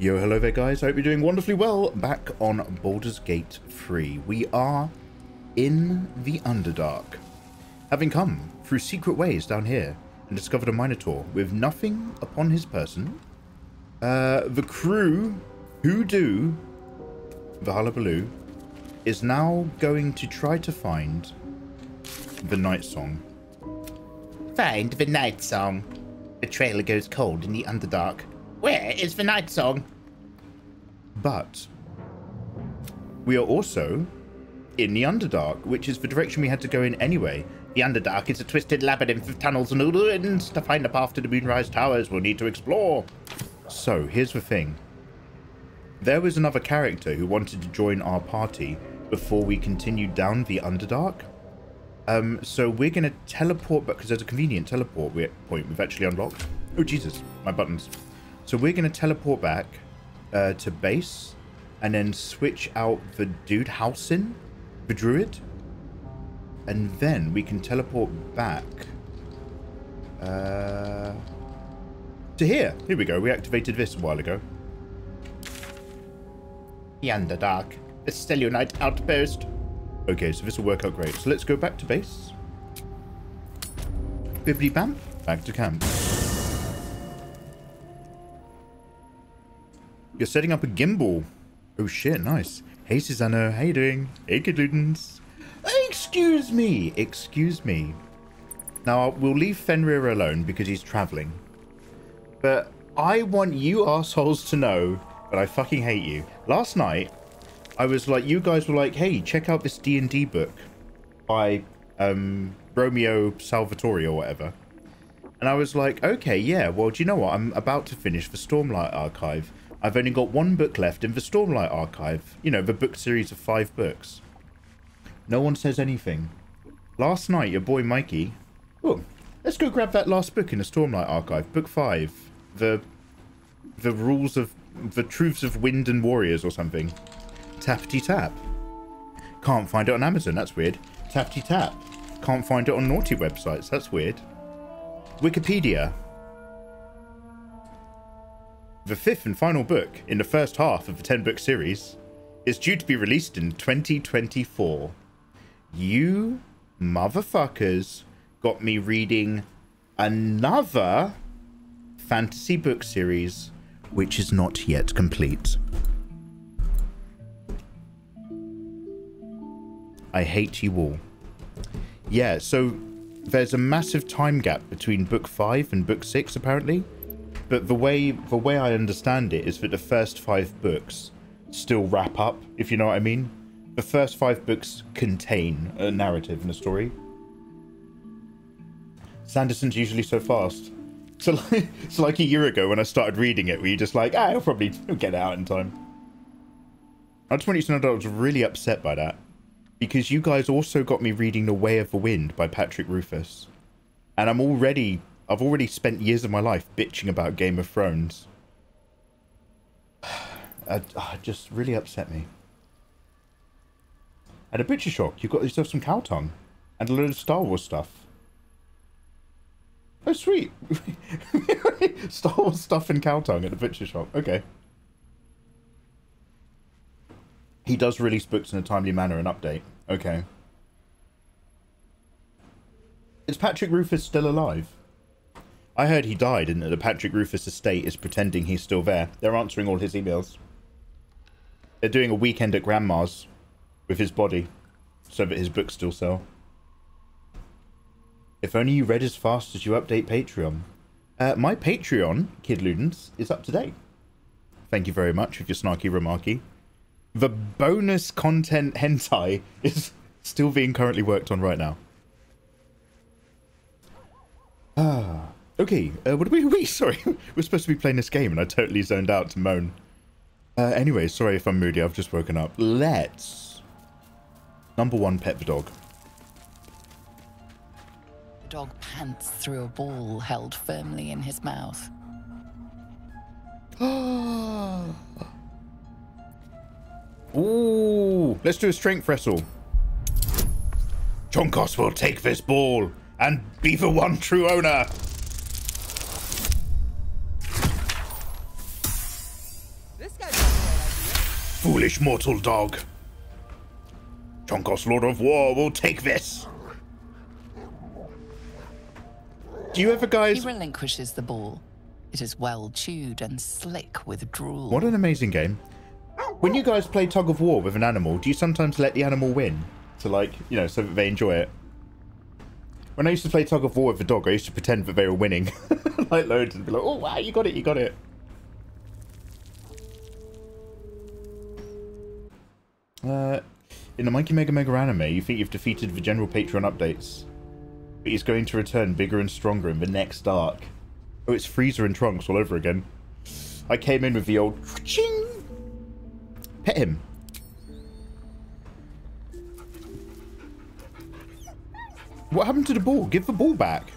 Yo, hello there guys, hope you're doing wonderfully well. Back on Baldur's Gate 3. We are in the Underdark, having come through secret ways down here and discovered a Minotaur with nothing upon his person. The crew who do the Hullabaloo is now going to try to find the Night Song. Find the Night Song. The trailer goes cold in the Underdark. Where is the Night Song? But we are also in the Underdark, which is the direction we had to go in anyway. The Underdark is a twisted labyrinth of tunnels and ruins. To find the path to the Moonrise Towers, we'll need to explore. So here's the thing. There was another character who wanted to join our party before we continued down the Underdark. So we're going to teleport, but because there's a convenient teleport point we've actually unlocked. Oh, Jesus, my buttons. So we're going to teleport back to base and then switch out the dude Halsin, the druid. And then we can teleport back to here. Here we go. We activated this a while ago. The Underdark, the Stellunite outpost. Okay, so this will work out great. So let's go back to base. Bibbly bam, back to camp. You're setting up a gimbal. Oh shit, nice. Hey Susanna, how you doing? Hey KidLudens. Excuse me, excuse me. Now we'll leave Fenrir alone because he's traveling. But I want you assholes to know that I fucking hate you. Last night, I was like, you guys were like, hey, check out this D&D book by Romeo Salvatore or whatever. And I was like, okay, yeah, well, do you know what? I'm about to finish the Stormlight Archive. I've only got one book left in the Stormlight Archive. You know, the book series of 5 books. No one says anything. Last night, your boy Mikey... Oh, let's go grab that last book in the Stormlight Archive. Book 5. The rules of... The truths of wind and warriors or something. Tappity-tap. Can't find it on Amazon. That's weird. Tappity-tap. Can't find it on naughty websites. That's weird. Wikipedia. The 5th and final book in the first half of the 10-book series is due to be released in 2024. You motherfuckers got me reading another fantasy book series, which is not yet complete. I hate you all. Yeah, so there's a massive time gap between book 5 and book 6, apparently. But the way I understand it is that the first 5 books still wrap up, if you know what I mean. The first 5 books contain a narrative and a story. Sanderson's usually so fast. So like, it's like a year ago when I started reading it, where you're just like, ah, I'll probably get it out in time. I just want you to know that I was really upset by that. Because you guys also got me reading The Way of the Wind by Patrick Rothfuss. And I've already spent years of my life bitching about Game of Thrones. Just really upset me. And a butcher shop, you got yourself some cow tongue and a load of Star Wars stuff. Oh, sweet. Star Wars stuff and cow tongue at the butcher shop. Okay. He does release books in a timely manner and update. Okay. Is Patrick Rothfuss still alive? I heard he died and that the Patrick Rothfuss estate is pretending he's still there. They're answering all his emails. They're doing a weekend at Grandma's with his body so that his books still sell. If only you read as fast as you update Patreon. My Patreon, KidLudens, is up to date. Thank you very much with your snarky remarky. The bonus content hentai is still being currently worked on right now. Ah... Okay, what are we? Sorry, we're supposed to be playing this game and I totally zoned out to moan. Anyway, sorry if I'm moody, I've just woken up. Let's... Number 1, pet the dog. The dog pants through a ball held firmly in his mouth. Ooh, let's do a strength wrestle. Chonkos will take this ball and be the one true owner. foolish mortal dog. Chonkos, Lord of War, will take this. Do you ever guys... He relinquishes the ball. It is well chewed and slick with drool. What an amazing game. When you guys play tug of war with an animal, do you sometimes let the animal win? To like, you know, so that they enjoy it. When I used to play tug of war with a dog, I used to pretend that they were winning. Like loads, and be like, oh wow, you got it, you got it. In the Mikey Mega Mega anime, you think you've defeated the general Patreon updates. But he's going to return bigger and stronger in the next arc. Oh, it's Freezer and Trunks all over again. I came in with the old ching. Pet him. What happened to the ball? Give the ball back.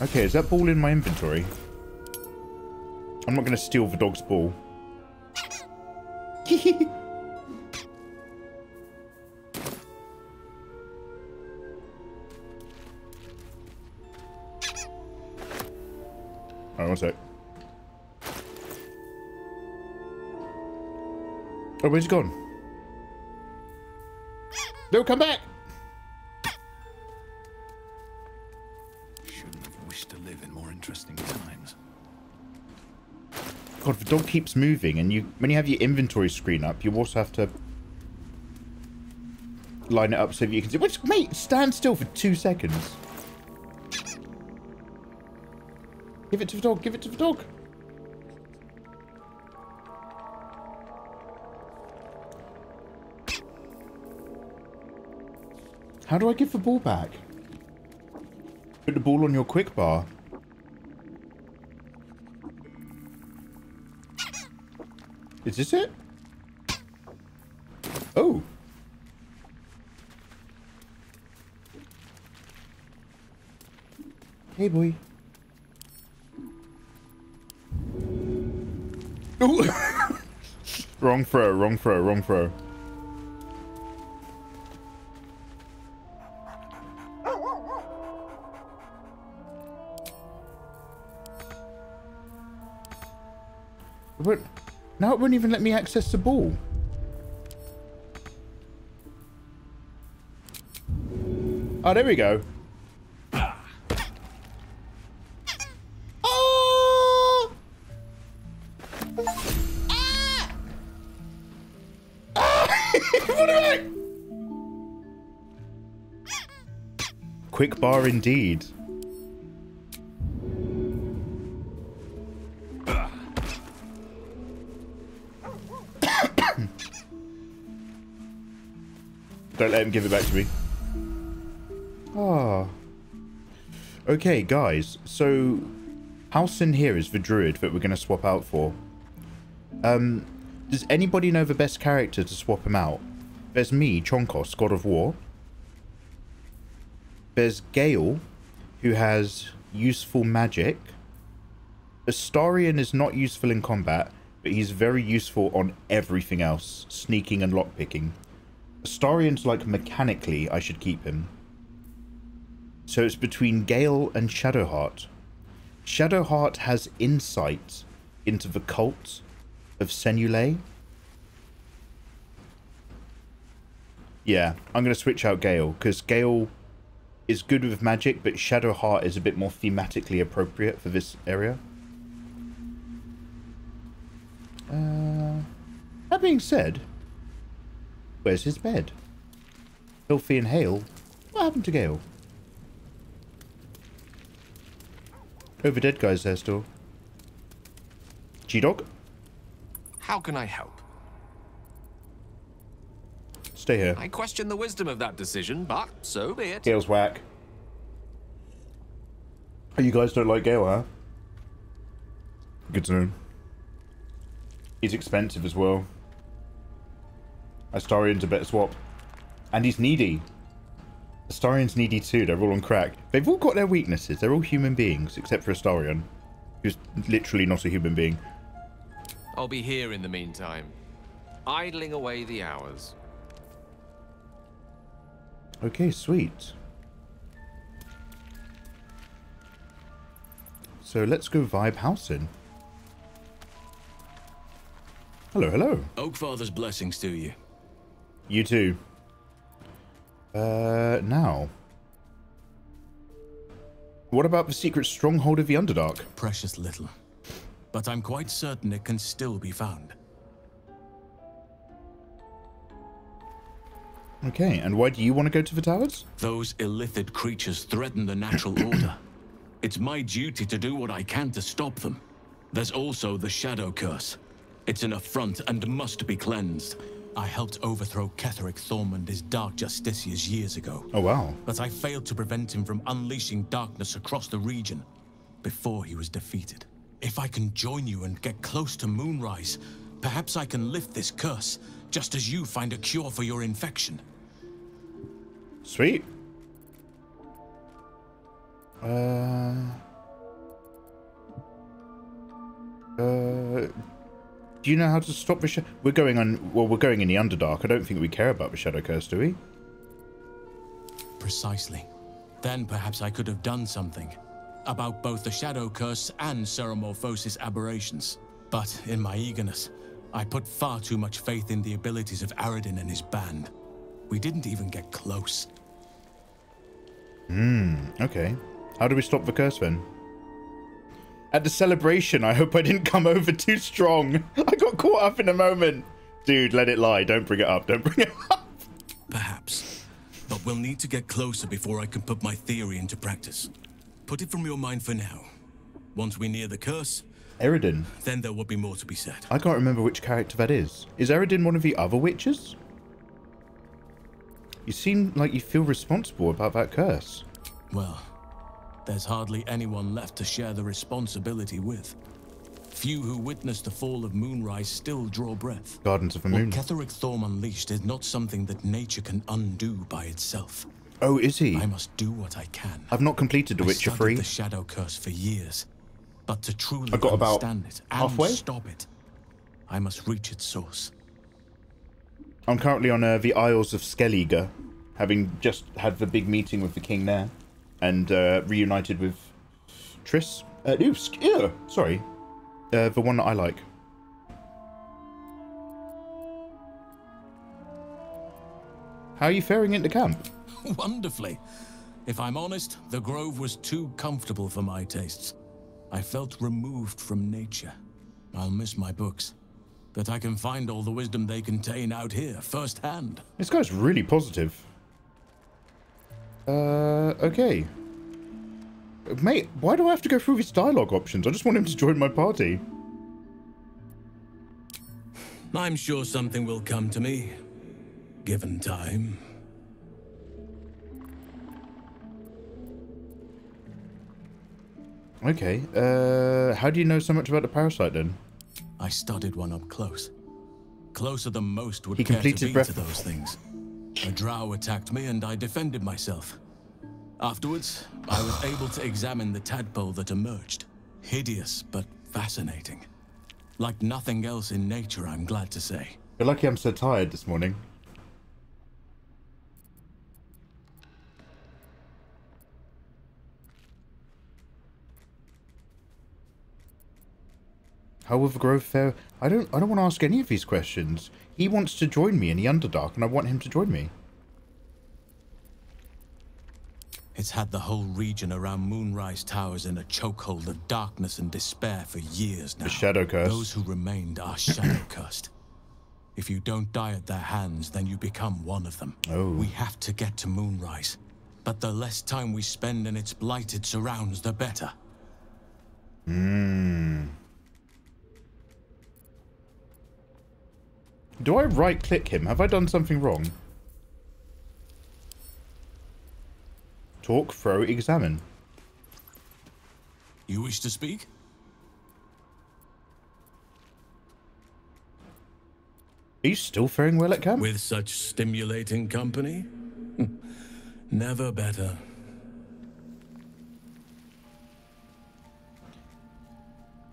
Okay, is that ball in my inventory? I'm not going to steal the dog's ball. All right, one sec. Oh, where's he gone? No, come back! Shouldn't have wished to live in more interesting times. God, the dog keeps moving, and when you have your inventory screen up, you also have to line it up so that you can see. Which, mate, stand still for 2 seconds. Give it to the dog, give it to the dog. How do I give the ball back? Put the ball on your quick bar. Is this it? Oh. Hey, boy. Wrong throw, wrong throw, wrong throw. Now it won't even let me access the ball. Oh, there we go. Oh! Ah! Ah! What do I... Quick bar indeed. Don't let him give it back to me. Ah. Okay, guys. So, Halsin here is the druid that we're going to swap out for. Does anybody know the best character to swap him out? There's me, Chonkos, God of War. There's Gale, who has useful magic. Astarion is not useful in combat, but he's very useful on everything else. Sneaking and lockpicking. Astarion's like, mechanically, I should keep him. So it's between Gale and Shadowheart. Shadowheart has insight into the cult of Senulei. Yeah, I'm going to switch out Gale, because Gale is good with magic, but Shadowheart is a bit more thematically appropriate for this area. That being said... Where's his bed? Filthy and Hale. What happened to Gale? Oh, the dead guy's there still. G-Dog? How can I help? Stay here. I question the wisdom of that decision, but so be it. Gale's whack. Oh, you guys don't like Gale, huh? Good to know. He's expensive as well. Astarion's a better swap. And he's needy. Astarion's needy too. They're all on crack. They've all got their weaknesses. They're all human beings, except for Astarion, who's literally not a human being. I'll be here in the meantime, idling away the hours. Okay, sweet. So let's go vibe Halsin. Hello, hello. Oakfather's blessings to you. You too. Now. What about the secret stronghold of the Underdark? Precious little. But I'm quite certain it can still be found. Okay, and why do you want to go to the towers? Those illithid creatures threaten the natural order. It's my duty to do what I can to stop them. There's also the Shadow Curse. It's an affront and must be cleansed. I helped overthrow Ketheric Thorm and his Dark Justicius years ago. Oh, wow. But I failed to prevent him from unleashing darkness across the region before he was defeated. If I can join you and get close to Moonrise, perhaps I can lift this curse, just as you find a cure for your infection. Sweet. Do you know how to stop the shadow? We're going on. Well, we're going in the Underdark. I don't think we care about the Shadow Curse, do we? Precisely. Then perhaps I could have done something about both the Shadow Curse and Ceromorphosis aberrations. But in my eagerness, I put far too much faith in the abilities of Aridin and his band. We didn't even get close. Okay. How do we stop the curse then? At the celebration, I hope I didn't come over too strong. I got caught up in a moment. Dude, let it lie. Don't bring it up. Don't bring it up. Perhaps. But we'll need to get closer before I can put my theory into practice. Put it from your mind for now. Once we near the curse... Aridin. Then there will be more to be said. I can't remember which character that is. Is Aridin one of the other witches? You seem like you feel responsible about that curse. Well, there's hardly anyone left to share the responsibility with. Few who witnessed the fall of Moonrise still draw breath. Gardens of the Moon. What Ketheric Thorm unleashed is not something that nature can undo by itself. Oh, is he? I must do what I can. I've not completed The Witcher 3. The Shadow Curse for years. But to truly understand it and stop it, I must reach its source. I'm currently on the Isles of Skellige, having just had the big meeting with the king there, and reunited with Triss. The one that I like. How are you faring into camp? Wonderfully. If I'm honest, the grove was too comfortable for my tastes. I felt removed from nature. I'll miss my books, but I can find all the wisdom they contain out here firsthand. This guy's really positive. Okay. Mate, why do I have to go through these dialogue options? I just want him to join my party. I'm sure something will come to me, given time. Okay, how do you know so much about the parasite then? I studied one up close. Closer than most would care to be to those things. A drow attacked me and I defended myself. Afterwards, I was able to examine the tadpole that emerged. Hideous, but fascinating. Like nothing else in nature, I'm glad to say. You're lucky I'm so tired this morning. How will the grove fare? I don't want to ask any of these questions. He wants to join me in the Underdark, and I want him to join me. It's had the whole region around Moonrise Towers in a chokehold of darkness and despair for years now. The Shadow Curse. Those who remained are shadow cursed. If you don't die at their hands, then you become one of them. Oh. We have to get to Moonrise, but the less time we spend in its blighted surrounds, the better. Do I right-click him? Have I done something wrong? Talk, throw, examine. You wish to speak? Are you still faring well at camp? With such stimulating company? Never better.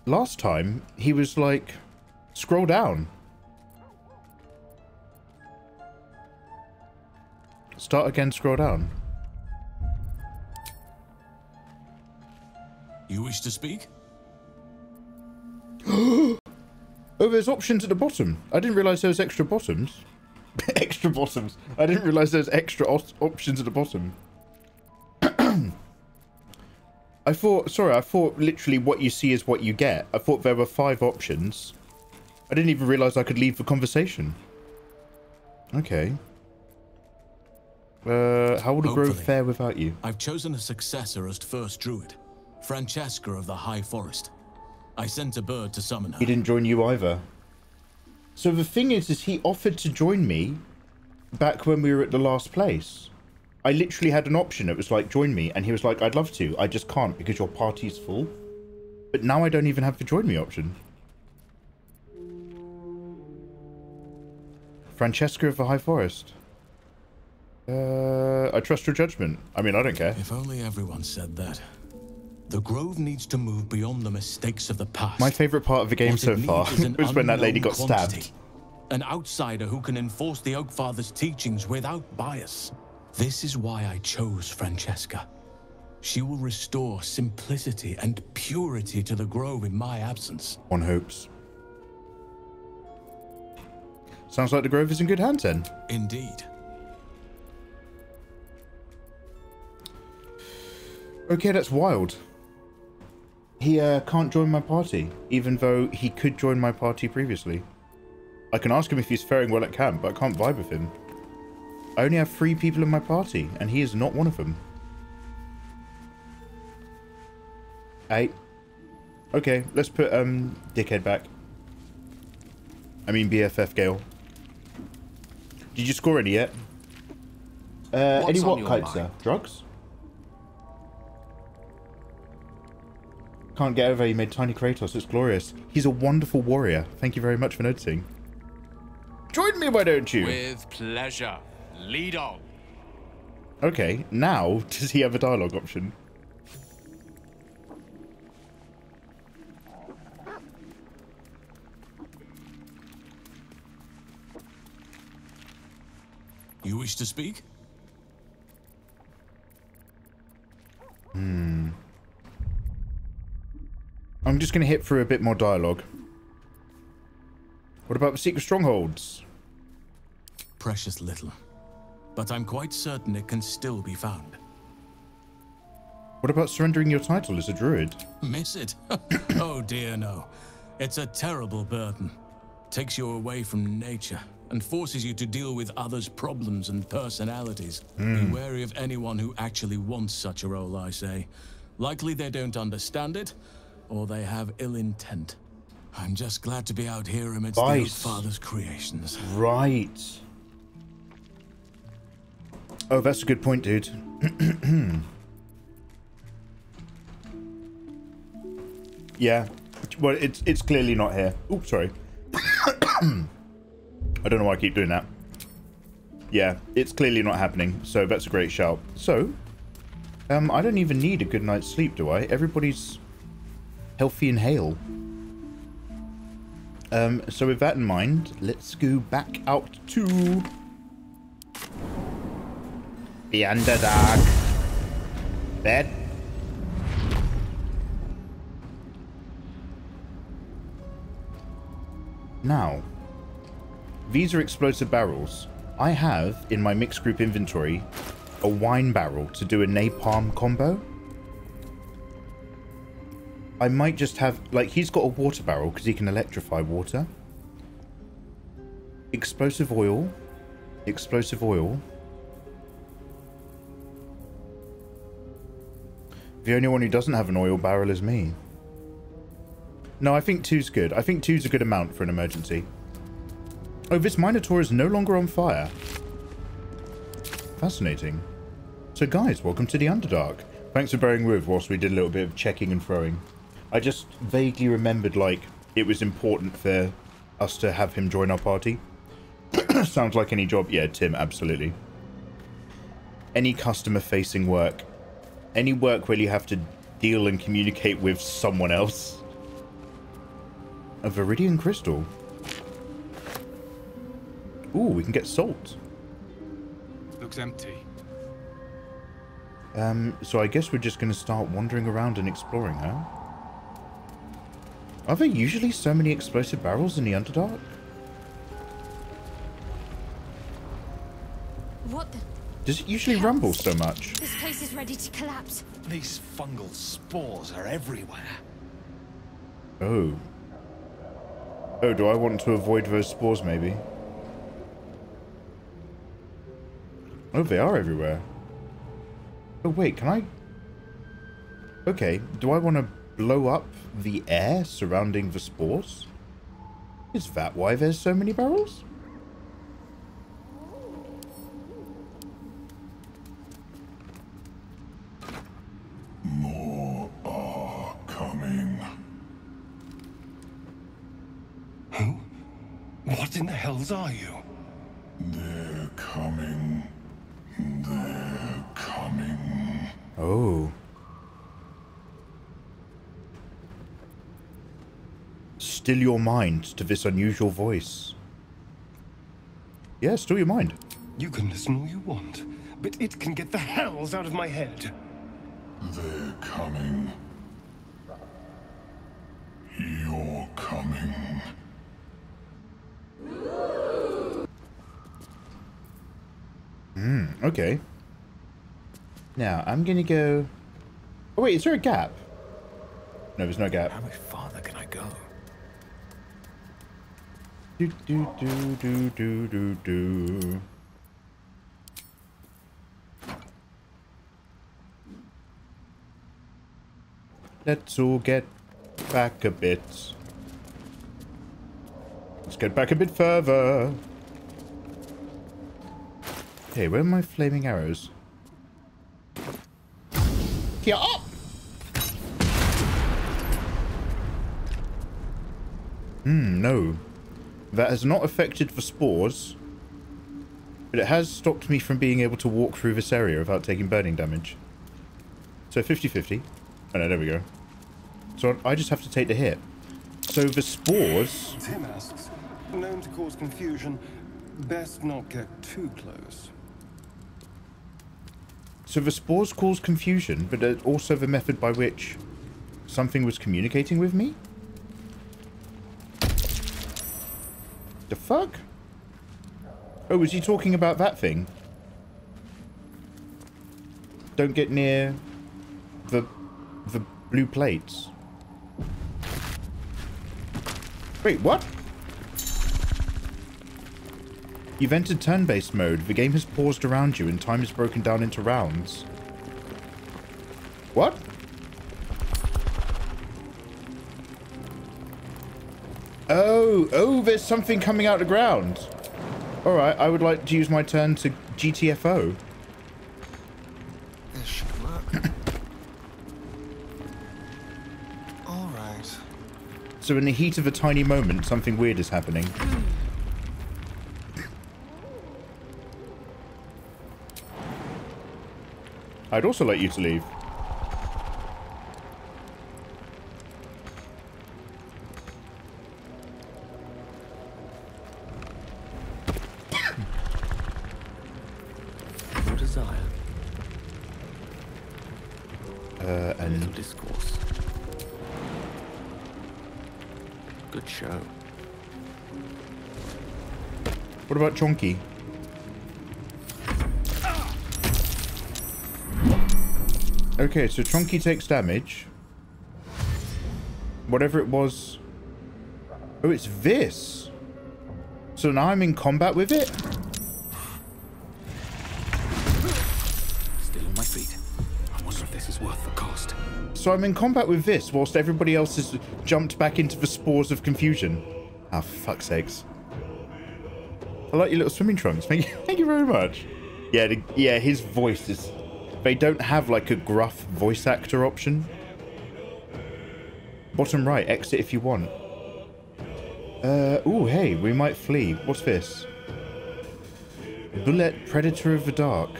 Last time, he was like, scroll down. Start again, scroll down. You wish to speak? Oh, there's options at the bottom. I didn't realize there was extra bottoms. Extra bottoms. I didn't realize there's extra options at the bottom. I thought, sorry, I thought literally what you see is what you get. I thought there were 5 options. I didn't even realize I could leave the conversation. Okay. How would a grove fare without you? I've chosen a successor as first druid, Francesca of the High Forest. I sent a bird to summon her. He didn't join you either. So the thing is he offered to join me back when we were at the last place. I literally had an option. It was like, join me. And he was like, I'd love to. I just can't because your party's full. But now I don't even have the join me option. Francesca of the High Forest. I trust your judgment. I mean, I don't care. If only everyone said that. The Grove needs to move beyond the mistakes of the past. My favorite part of the game so far was when that lady got stabbed. An outsider who can enforce the Oakfather's teachings without bias. This is why I chose Francesca. She will restore simplicity and purity to the Grove in my absence. One hopes. Sounds like the Grove is in good hands then. Indeed. Okay, that's wild. He can't join my party, even though he could join my party previously. I can ask him if he's faring well at camp, but I can't vibe with him. I only have 3 people in my party, and he is not one of them. 8. Okay, let's put Dickhead back. I mean BFF Gale. Did you score any yet? Any what types, sir? Drugs? Can't get over you made Tiny Kratos. It's glorious. He's a wonderful warrior. Thank you very much for noticing. Join me, why don't you? With pleasure. Lead on. Okay, now does he have a dialogue option? You wish to speak? Hmm. I'm just going to hit through a bit more dialogue. What about the secret strongholds? Precious little. But I'm quite certain it can still be found. What about surrendering your title as a druid? Miss it? Oh dear no. It's a terrible burden. Takes you away from nature and forces you to deal with others' problems and personalities. Mm. Be wary of anyone who actually wants such a role, I say. Likely they don't understand it, or they have ill intent. I'm just glad to be out here amidst the Father's creations. Right. Oh, that's a good point, dude. Yeah. Well, it's clearly not here. Oops, sorry. I don't know why I keep doing that. Yeah, it's clearly not happening. So that's a great shout. So, I don't even need a good night's sleep, do I? Everybody's healthy and hale. So with that in mind, let's go back out to the Underdark. Bed. Now, these are explosive barrels. I have in my mixed group inventory a wine barrel to do a napalm combo. I might just have, like, he's got a water barrel because he can electrify water. Explosive oil. Explosive oil. The only one who doesn't have an oil barrel is me. No, I think 2's good. I think 2's a good amount for an emergency. Oh, this Minotaur is no longer on fire. Fascinating. So guys, welcome to the Underdark. Thanks for bearing with whilst we did a little bit of checking and throwing. I just vaguely remembered, like, it was important for us to have him join our party. Sounds like any job. Yeah, Tim, absolutely. Any customer-facing work. Any work where you have to deal and communicate with someone else. A Viridian Crystal. Ooh, we can get salt. Looks empty. So I guess we're just going to start wandering around and exploring, huh? Are there usually so many explosive barrels in the Underdark? What the... Does it usually rumble so much? This place is ready to collapse. These fungal spores are everywhere. Oh. Oh, do I want to avoid those spores, maybe? Oh, they are everywhere. Oh, wait, can I... Okay, do I want to blow up the air surrounding the spores? Is that why there's so many barrels? More are coming. Who? What in the hells are you? They're coming. They're coming. Oh. Still your mind to this unusual voice. Yeah, still your mind. You can listen all you want, but it can get the hells out of my head. They're coming. You're coming. Hmm, okay. Now, I'm gonna go... Oh wait, is there a gap? No, there's no gap. How much farther can I go? Do do do do do do do. Let's all get back a bit. Let's get back a bit further. Okay, where are my flaming arrows? Here up. Hmm, no. That has not affected the spores, but it has stopped me from being able to walk through this area without taking burning damage. So 50-50. Oh no, there we go. So I just have to take the hit. So the spores... Tim asks, known to cause confusion, best not get too close. So the spores cause confusion, but it's also the method by which something was communicating with me? The fuck? Oh, was he talking about that thing? Don't get near the blue plates. Wait, what? You've entered turn-based mode. The game has paused around you and time is broken down into rounds. What? Oh, oh, there's something coming out of the ground. All right, I would like to use my turn to GTFO. This should work. All right. So in the heat of a tiny moment, something weird is happening. I'd also like you to leave. What about Chonky? Okay, so Chonky takes damage. Whatever it was... Oh, it's this! So now I'm in combat with it? Still on my feet. I wonder if this is worth the cost. So I'm in combat with this whilst everybody else has jumped back into the spores of confusion. Ah, fuck's sakes. I like your little swimming trunks. Thank you very much. Yeah, yeah, his voice is... They don't have, like, a gruff voice actor option. Bottom right, exit if you want. Ooh, hey, we might flee. What's this? Bullet, Predator of the Dark.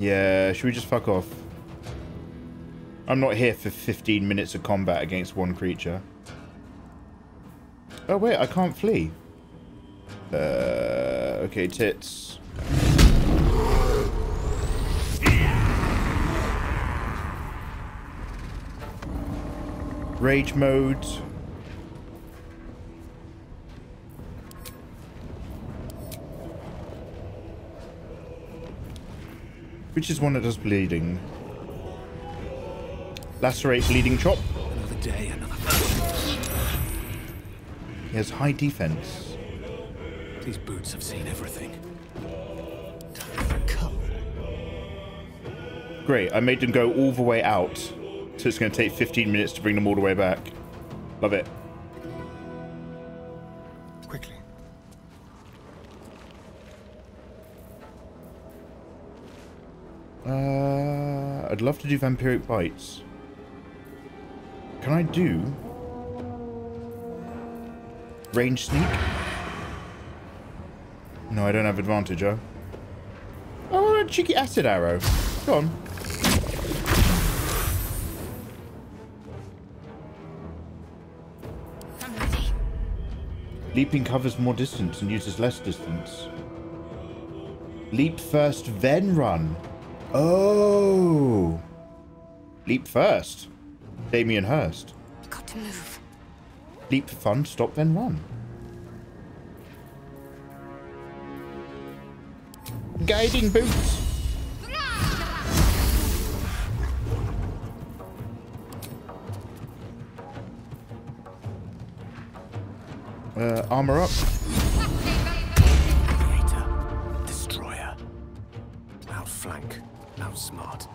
Yeah, should we just fuck off? I'm not here for 15 minutes of combat against one creature. Oh, wait, I can't flee. Okay, tits. rage mode. Which is one that does bleeding. Lacerate, bleeding chop. Another day, another fight. He has high defense. These boots have seen everything. Great, I made them go all the way out. So it's going to take 15 minutes to bring them all the way back. Love it. Quickly. I'd love to do vampiric bites. Can I do range sneak? No, I don't have advantage, huh? Oh, a cheeky acid arrow. Go on. Leaping covers more distance and uses less distance. Leap first, then run. Oh. Leap first. Damien Hirst. You've got to move. Leap for fun, stop, then run. Guiding boots. Armor up. Creator, destroyer, outflank, outsmart.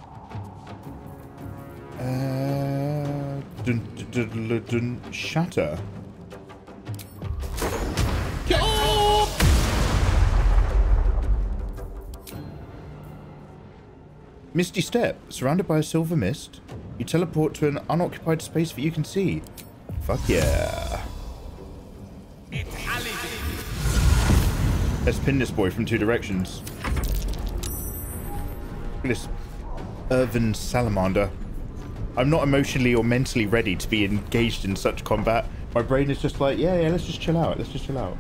Shatter. Oh! Misty step. Surrounded by a silver mist, you teleport to an unoccupied space that you can see. Fuck yeah. Let's pin this boy from two directions. This earthen salamander. I'm not emotionally or mentally ready to be engaged in such combat. My brain is just like, yeah, let's just chill out. Let's just chill out.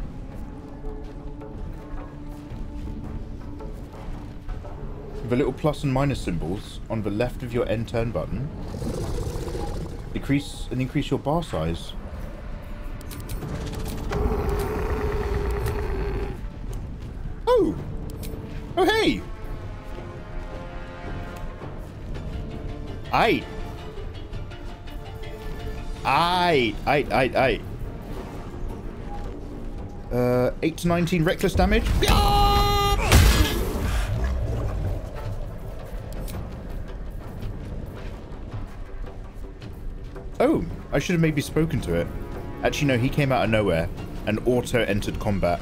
The little plus and minus symbols on the left of your end turn button. Decrease and increase your bar size. Oh! Oh, hey! I 8 to 19 reckless damage. Oh, I should have maybe spoken to it. Actually, no, he came out of nowhere and auto-entered combat.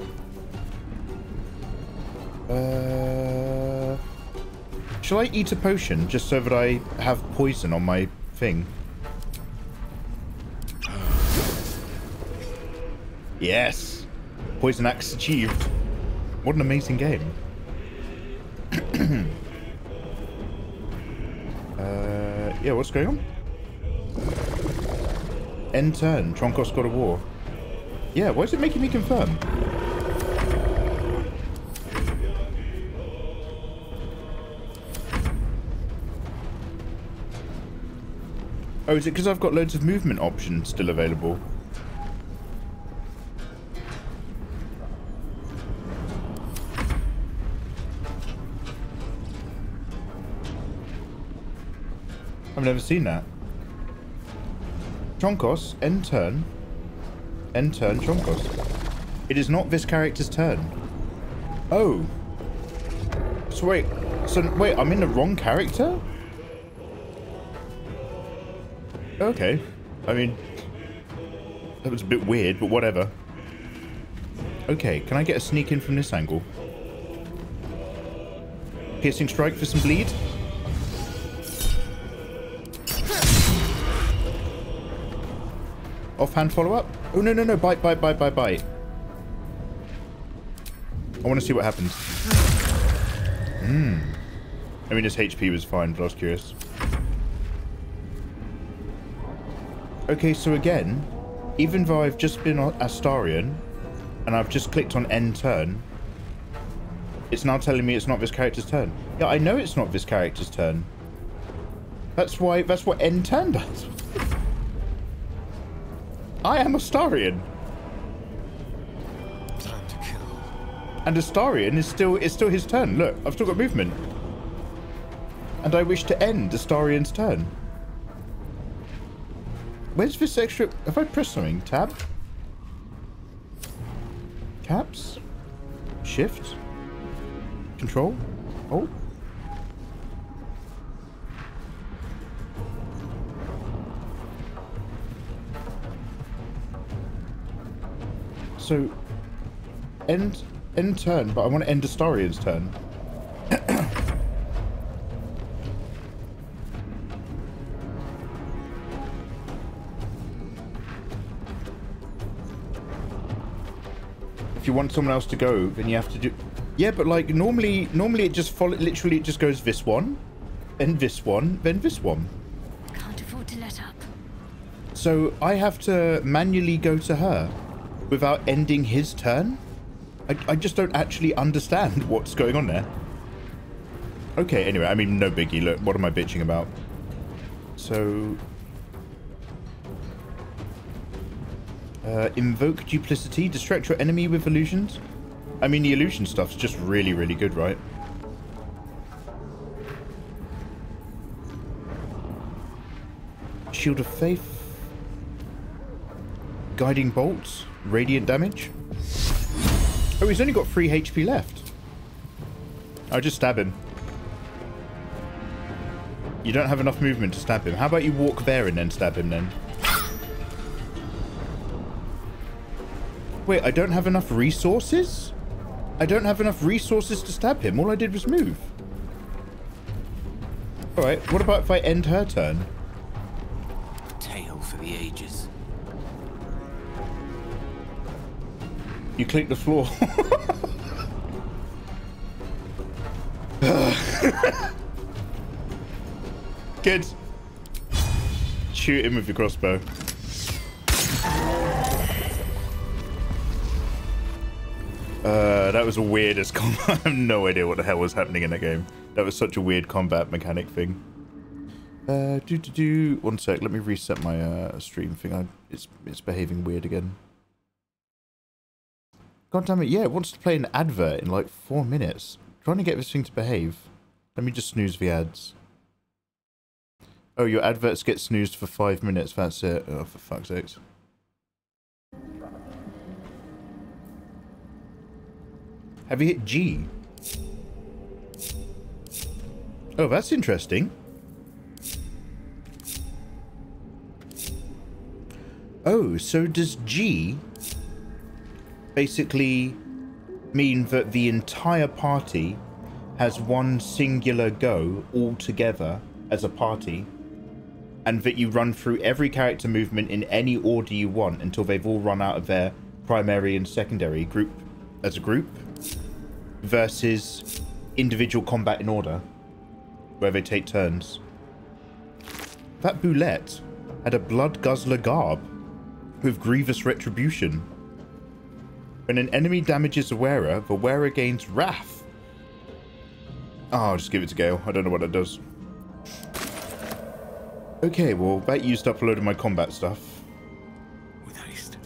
Shall I eat a potion just so that I have poison on my thing? Yes! Poison axe achieved. What an amazing game. Yeah, what's going on? End turn. Chonkos God of War. Yeah, why is it making me confirm? Oh, is it because I've got loads of movement options still available? I've never seen that. Chonkos, end turn. End turn, Chonkos. It is not this character's turn. Oh. So wait. So wait, I'm in the wrong character? Okay, I mean, that was a bit weird, but whatever. Okay, can I get a sneak in from this angle? Piercing strike for some bleed. Offhand follow-up. Oh, no, bite. I want to see what happens. I mean, his HP was fine, but I was curious. Okay, so again, even though I've just been on Astarion, and I've just clicked on end turn, it's now telling me it's not this character's turn. Yeah, I know it's not this character's turn. That's what end turn does. I am Astarion. Time to kill. And Astarion is still his turn. Look, I've still got movement. And I wish to end Astarion's turn. Where's this extra? Have I pressed something? Tab? Caps? Shift? Control? Oh. So, end turn, but I want to end Astarion's turn. If you want someone else to go, then you have to do. Yeah, but like normally it just follows. Literally, it just goes this one, then this one, then this one. Can't afford to let up. So I have to manually go to her. Without ending his turn? I just don't actually understand what's going on there. Okay, anyway, I mean, no biggie. Look, what am I bitching about? So... invoke duplicity. Distract your enemy with illusions. I mean, the illusion stuff's just really, really good, right? Shield of Faith. Guiding bolts. Radiant damage. Oh, he's only got 3 HP left. I'll just stab him. You don't have enough movement to stab him. How about you walk there and then stab him then? Wait, I don't have enough resources? I don't have enough resources to stab him. All I did was move. Alright, what about if I end her turn? Tale for the ages. You click the floor. Good. Shoot him with your crossbow. That was the weirdest combat. I have no idea what the hell was happening in that game. That was such a weird combat mechanic thing. One sec. Let me reset my stream thing. It's behaving weird again. God damn it, yeah, it wants to play an advert in like 4 minutes. I'm trying to get this thing to behave. Let me just snooze the ads. Oh, your adverts get snoozed for 5 minutes, that's it. Oh, for fuck's sake. Have you hit G? Oh, that's interesting. Oh, so does G... basically mean that the entire party has one singular go all together as a party, and that you run through every character movement in any order you want until they've all run out of their primary and secondary group as a group, versus individual combat in order where they take turns. That Boulette had a blood guzzler garb with grievous retribution. When an enemy damages a wearer, the wearer gains wrath. Oh, I'll just give it to Gale. I don't know what that does. Okay, well, that used up a load of my combat stuff. With haste.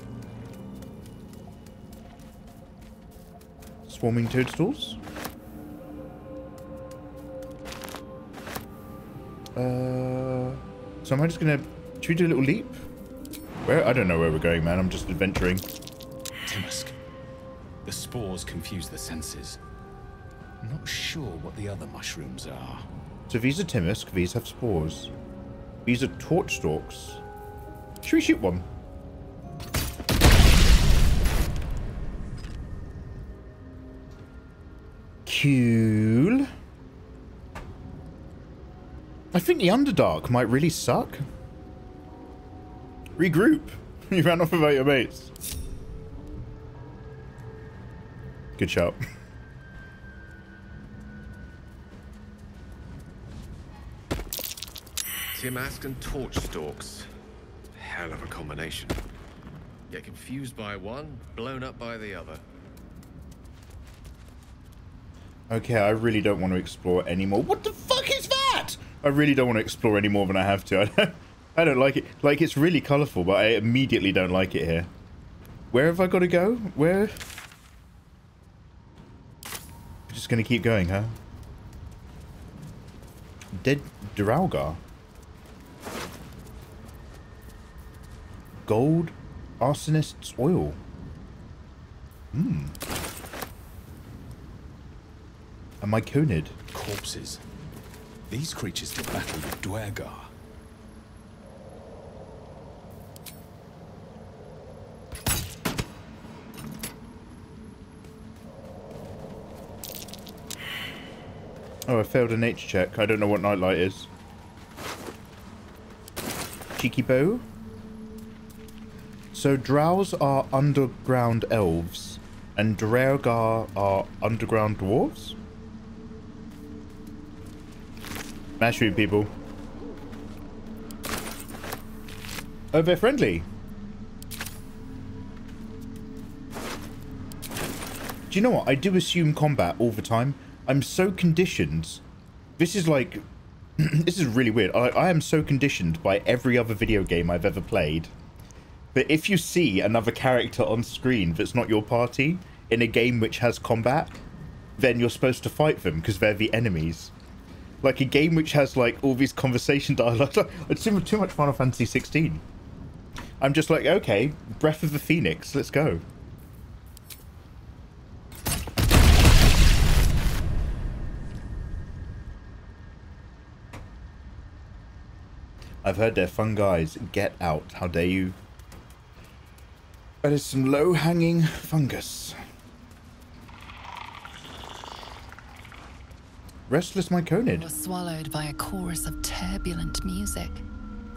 Swarming toadstools? So am I just gonna... Should we do a little leap? Where? I don't know where we're going, man. I'm just adventuring. Timisk. The spores confuse the senses. I'm not sure what the other mushrooms are. So these are Timisk, these have spores. These are torch stalks. Should we shoot one? Cool. I think the Underdark might really suck. Regroup. You ran off without your mates. Good shout. Timask and torch stalks. Hell of a combination. Get confused by one, blown up by the other. Okay, I really don't want to explore anymore. What the fuck is that? I really don't want to explore any more than I have to. I don't like it. Like, it's really colourful, but I immediately don't like it here. Where have I got to go? Where? I'm just going to keep going, huh? Dead Duergar. Gold arsonist's oil. Hmm. A Myconid. Corpses. These creatures did battle with Duergar. Oh, I failed a nature check. I don't know what nightlight is. Cheeky bow. So drows are underground elves, and Duergar are underground dwarves? Mushroom people. Oh, they're friendly. Do you know what? I do assume combat all the time. I'm so conditioned. This is like... this is really weird. I am so conditioned by every other video game I've ever played. But if you see another character on screen that's not your party in a game which has combat, then you're supposed to fight them because they're the enemies. Like a game which has like all these conversation dialogue. It's too much Final Fantasy 16. I'm just like, okay, Breath of the Phoenix, let's go. I've heard they're fun guys. Get out. How dare you? That is some low-hanging fungus. Restless Myconid. Was swallowed by a chorus of turbulent music.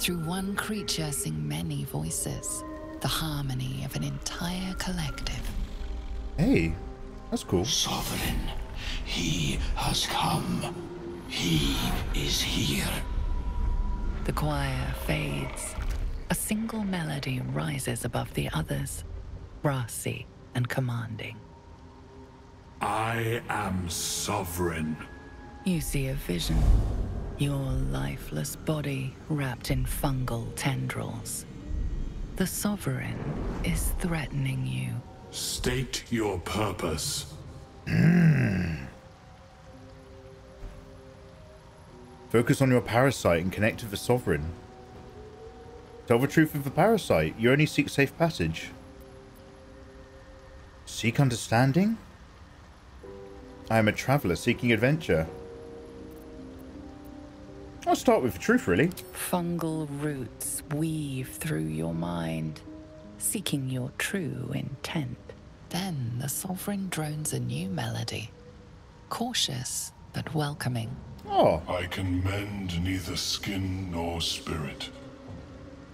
Through one creature sing many voices. The harmony of an entire collective. Hey, that's cool. Sovereign, he has come. He is here. The choir fades. A single melody rises above the others, brassy and commanding. I am Sovereign. You see a vision. Your lifeless body wrapped in fungal tendrils. The Sovereign is threatening you. State your purpose. Focus on your parasite and connect with the Sovereign. Tell the truth of the parasite. You only seek safe passage. Seek understanding? I am a traveller seeking adventure. I'll start with the truth, really. Fungal roots weave through your mind, seeking your true intent. Then the Sovereign drones a new melody. Cautious, but welcoming. Oh. I can mend neither skin nor spirit.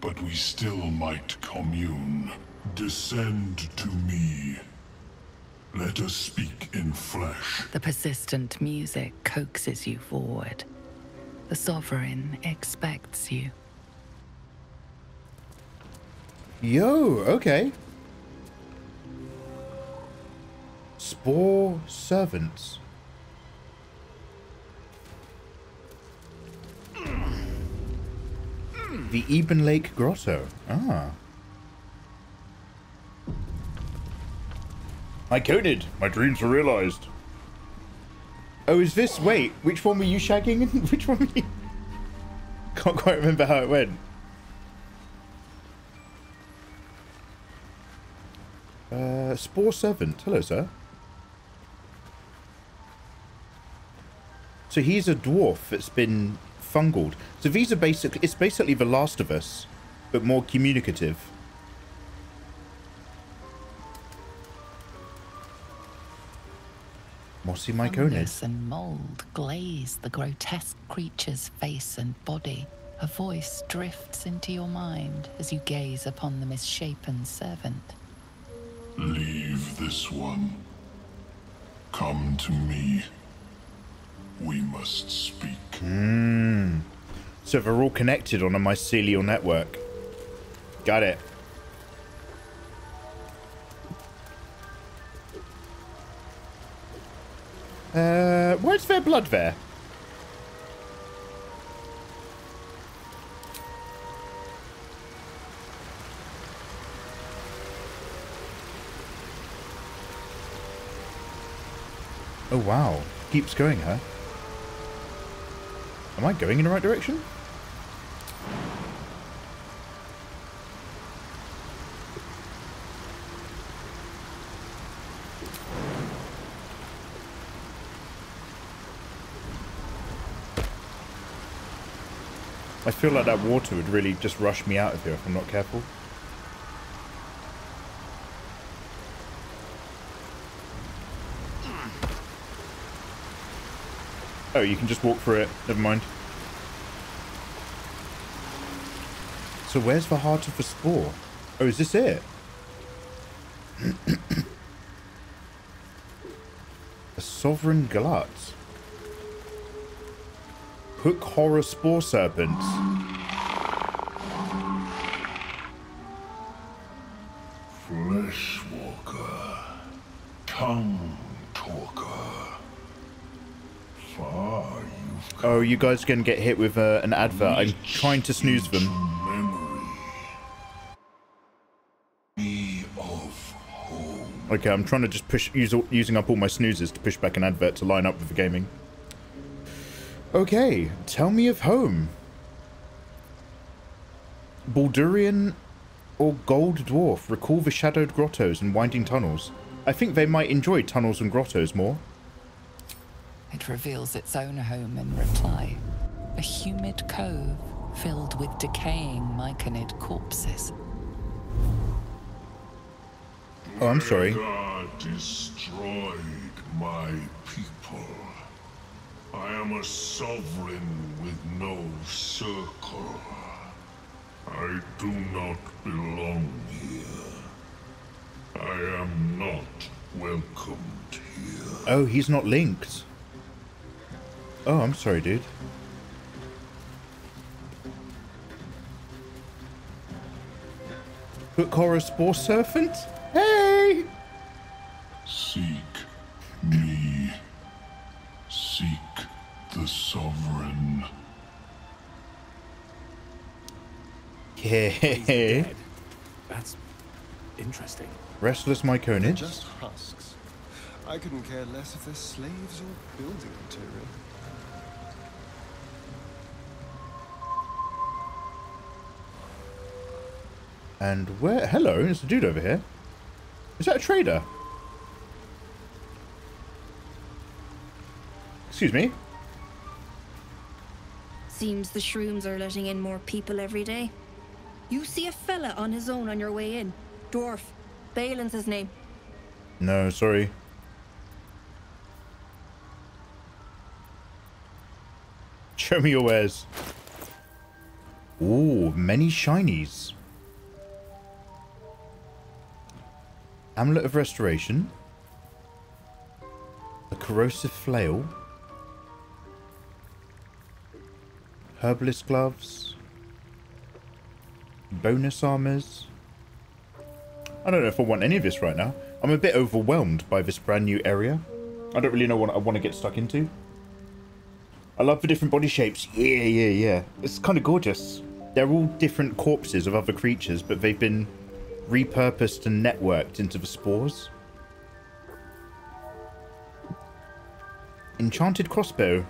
But we still might commune. Descend to me. Let us speak in flesh. The persistent music coaxes you forward. The Sovereign expects you. Yo, okay. Spore servants. The Eben Lake Grotto. Ah. Myconid. My dreams were realized. Oh, is this? Wait, which one were you shagging? Which one were you? Can't quite remember how it went. Spore Servant. Hello, sir. So he's a dwarf that's been... fungled. So these are basically, it's basically The Last of Us, but more communicative. Mossy Myconid. And mold glaze the grotesque creature's face and body. A voice drifts into your mind as you gaze upon the misshapen servant. Leave this one. Come to me. We must speak. Mm. So they're all connected on a mycelial network. Got it. Where's their blood there? Oh wow, keeps going, huh? Am I going in the right direction? I feel like that water would really just rush me out of here if I'm not careful. Oh, you can just walk through it. Never mind. So where's the heart of the spore? Oh, is this it? A sovereign glut. Hook horror spore serpents. Fleshwalker. Tongue talker. Far you've come. Oh, you guys can get hit with an advert. I'm trying to snooze them. Memory of home. Okay, I'm trying to just push, using up all my snoozes to push back an advert to line up with the gaming. Okay, tell me of home. Baldurian or Gold Dwarf, recall the shadowed grottos and winding tunnels. I think they might enjoy tunnels and grottos more. It reveals its own home in reply. A humid cove filled with decaying Myconid corpses. Oh, I'm sorry. God destroyed my people. I am a sovereign with no circle. I do not belong here. I am not welcomed here. Oh, he's not linked. Oh, I'm sorry, dude. Hook horror spore serpent? Hey! Seek me. Seek the sovereign. Yeah. That's interesting. Restless Myconid. Just husks. I couldn't care less if they're slaves or building material. And where? Hello, there's a dude over here. Is that a trader? Excuse me? Seems the shrooms are letting in more people every day. You see a fella on his own on your way in. Dwarf. Balin's his name. No, sorry. Show me your wares. Ooh, many shinies. Amulet of Restoration. A Corrosive Flail. Herbalist Gloves. Bonus Armors. I don't know if I want any of this right now. I'm a bit overwhelmed by this brand new area. I don't really know what I want to get stuck into. I love the different body shapes. Yeah, yeah, yeah. It's kind of gorgeous. They're all different corpses of other creatures, but they've been repurposed and networked into the spores. Enchanted crossbow.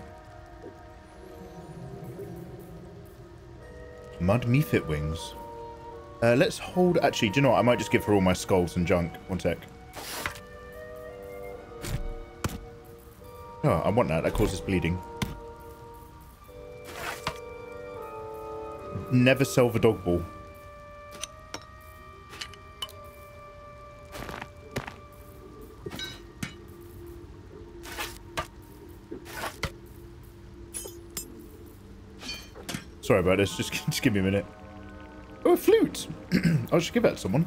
Mud mephit wings. Let's hold... Actually, do you know what? I might just give her all my skulls and junk. One sec. Oh, I want that. That causes bleeding. Never sell the dog ball. Sorry about this, just give me a minute. Oh, a flute! I should give that to someone.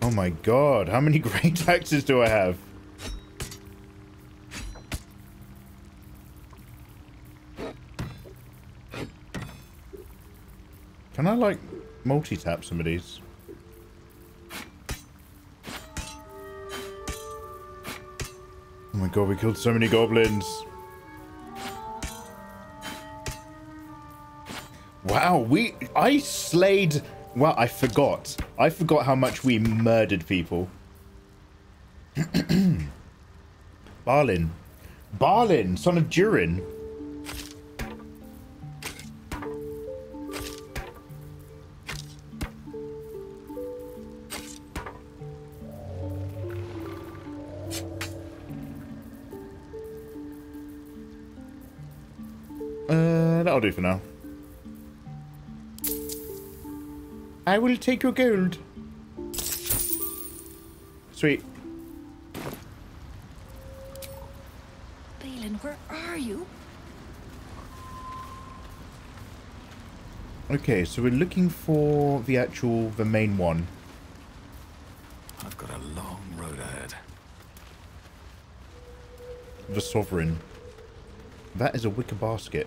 Oh my god, how many great axes do I have? Can I, like, multi-tap some of these? Oh my god, we killed so many goblins. Wow, I slayed... Well, I forgot. I forgot how much we murdered people. Balin. Balin, son of Durin. That'll do for now. I will take your gold. Sweet. Balin, where are you? Okay, so we're looking for the actual, the main one. I've got a long road ahead. The Sovereign. That is a wicker basket.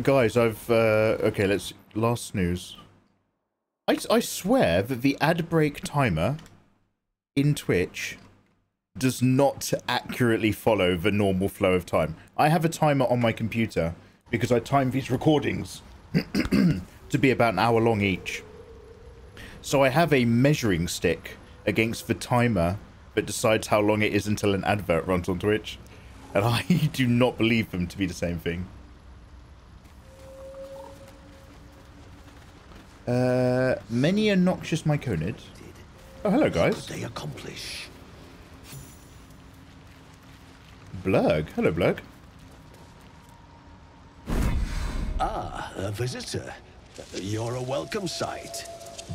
Guys, I've, okay, let's, last snooze. I swear that the ad break timer in Twitch does not accurately follow the normal flow of time. I have a timer on my computer because I time these recordings to be about an hour long each. So I have a measuring stick against the timer that decides how long it is until an advert runs on Twitch. And I do not believe them to be the same thing. Many a noxious Myconid. Oh, hello, guys. What did they accomplish? Blurg. Hello, Blurg. Ah, a visitor. You're a welcome sight.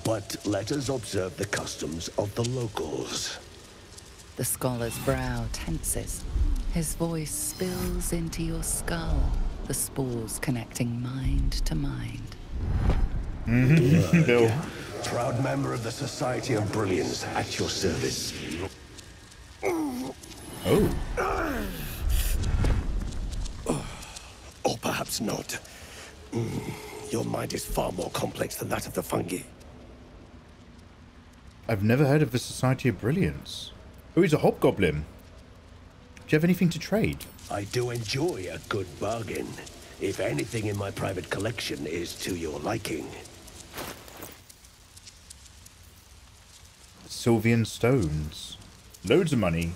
But let us observe the customs of the locals. The scholar's brow tenses. His voice spills into your skull, the spores connecting mind to mind. Bill. Proud member of the Society of Brilliance at your service. Oh. Or perhaps not. Your mind is far more complex than that of the fungi. I've never heard of the Society of Brilliance. Oh, he's a hobgoblin. Do you have anything to trade? I do enjoy a good bargain. If anything in my private collection is to your liking. Sylvian stones. Loads of money.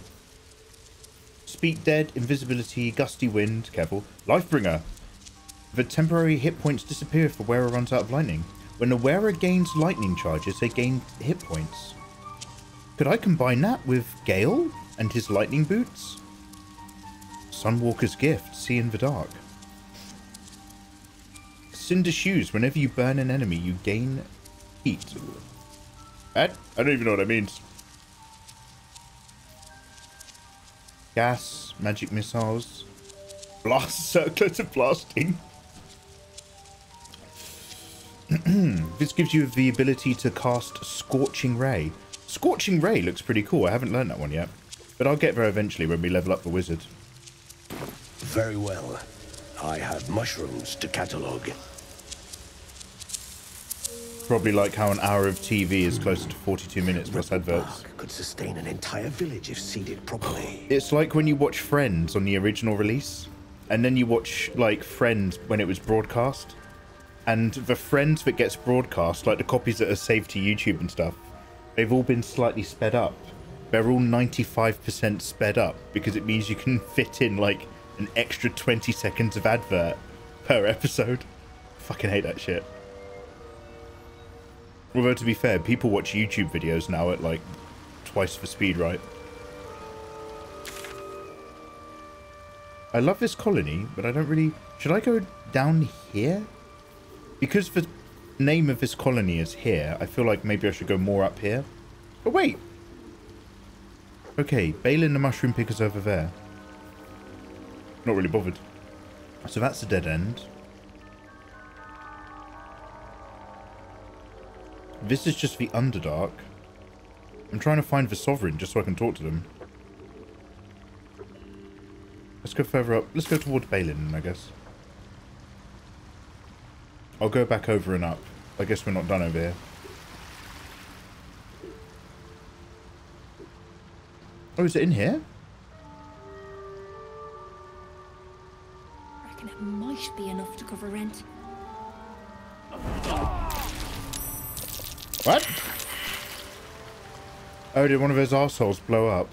Speak dead, invisibility, gusty wind, careful. Lifebringer. The temporary hit points disappear if the wearer runs out of lightning. When the wearer gains lightning charges, they gain hit points. Could I combine that with Gale and his lightning boots? Sunwalker's gift, see in the dark. Cinder shoes, whenever you burn an enemy, you gain heat. I don't even know what that means. Gas, magic missiles, blast circlet of blasting. This gives you the ability to cast Scorching Ray. Scorching Ray looks pretty cool. I haven't learned that one yet, but I'll get there eventually when we level up the wizard. Very well. I have mushrooms to catalogue. Probably like how an hour of TV is closer to 42 minutes plus adverts. Could sustain an entire village if seeded properly. It's like when you watch Friends on the original release, and then you watch like Friends when it was broadcast. And the Friends that gets broadcast, like the copies that are saved to YouTube and stuff, they've all been slightly sped up. They're all 95% sped up because it means you can fit in like an extra 20 seconds of advert per episode. Fucking hate that shit. Although to be fair, people watch YouTube videos now at like twice the speed, right? I love this colony, but I don't really... Should I go down here? Because the name of this colony is here, I feel like maybe I should go more up here. But wait! Okay, Balin the Mushroom Picker's over there. Not really bothered. So that's a dead end. This is just the Underdark. I'm trying to find the Sovereign just so I can talk to them. Let's go further up. Let's go towards Balin, I guess. I'll go back over and up. I guess we're not done over here. Oh, is it in here? might be enough to cover rent. What? Oh, did one of those assholes blow up?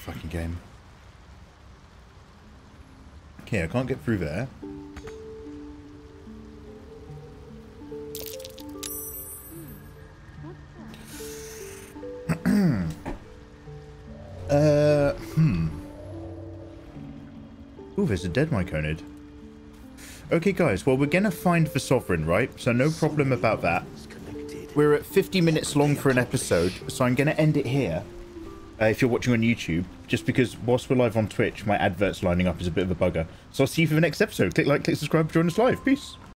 Fucking game. Okay, I can't get through there. Ooh, there's a dead Myconid. Okay, guys, well, we're gonna find the Sovereign, right? So no problem about that. We're at 50 minutes long for an episode, so I'm gonna end it here. If you're watching on YouTube, just because whilst we're live on Twitch, my adverts lining up is a bit of a bugger. So I'll see you for the next episode. Click like, click subscribe, join us live. Peace.